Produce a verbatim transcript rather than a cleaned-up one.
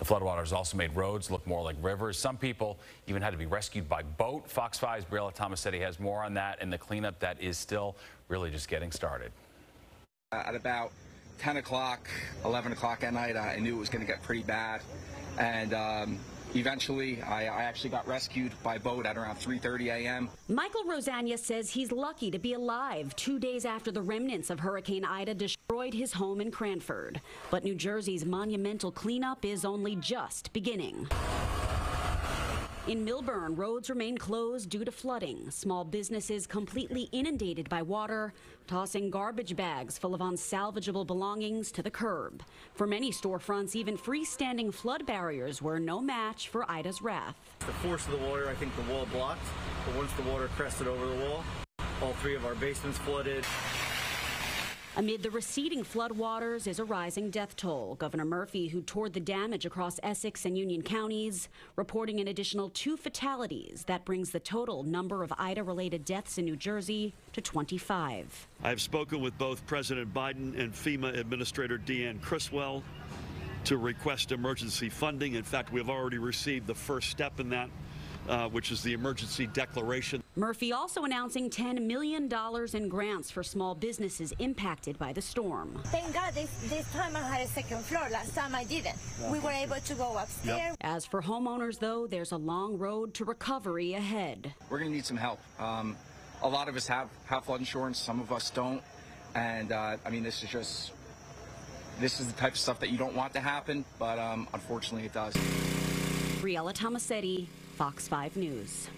The floodwaters also made roads look more like rivers. Some people even had to be rescued by boat. Fox five's Briella Tomasetti has more on that and the cleanup that is still really just getting started. Uh, at about ten o'clock, eleven o'clock at night, I knew it was going to get pretty bad, and um, eventually, I, I actually got rescued by boat at around three thirty a m Michael Rosania says he's lucky to be alive two days after the remnants of Hurricane Ida destroyed his home in Cranford. But New Jersey's monumental cleanup is only just beginning. In Millburn, roads remain closed due to flooding. Small businesses completely inundated by water, tossing garbage bags full of unsalvageable belongings to the curb. For many storefronts, even freestanding flood barriers were no match for Ida's wrath. The force of the water, I think the wall blocked, but once the water crested over the wall, all three of our basements flooded. Amid the receding floodwaters is a rising death toll. Governor Murphy, who toured the damage across Essex and Union counties, reporting an additional two fatalities. That brings the total number of Ida-related deaths in New Jersey to twenty-five. I've spoken with both President Biden and FEMA Administrator Deanne Criswell to request emergency funding. In fact, we've already received the first step in that, Uh, which is the emergency declaration. Murphy also announcing ten million dollars in grants for small businesses impacted by the storm. Thank God this, this time I had a second floor. Last time I didn't. We were able to go upstairs. Yep. As for homeowners, though, there's a long road to recovery ahead. We're going to need some help. Um, a lot of us have, have flood insurance. Some of us don't. And, uh, I mean, this is just, this is the type of stuff that you don't want to happen, but um, unfortunately it does. Riella Tomasetti, Fox five News.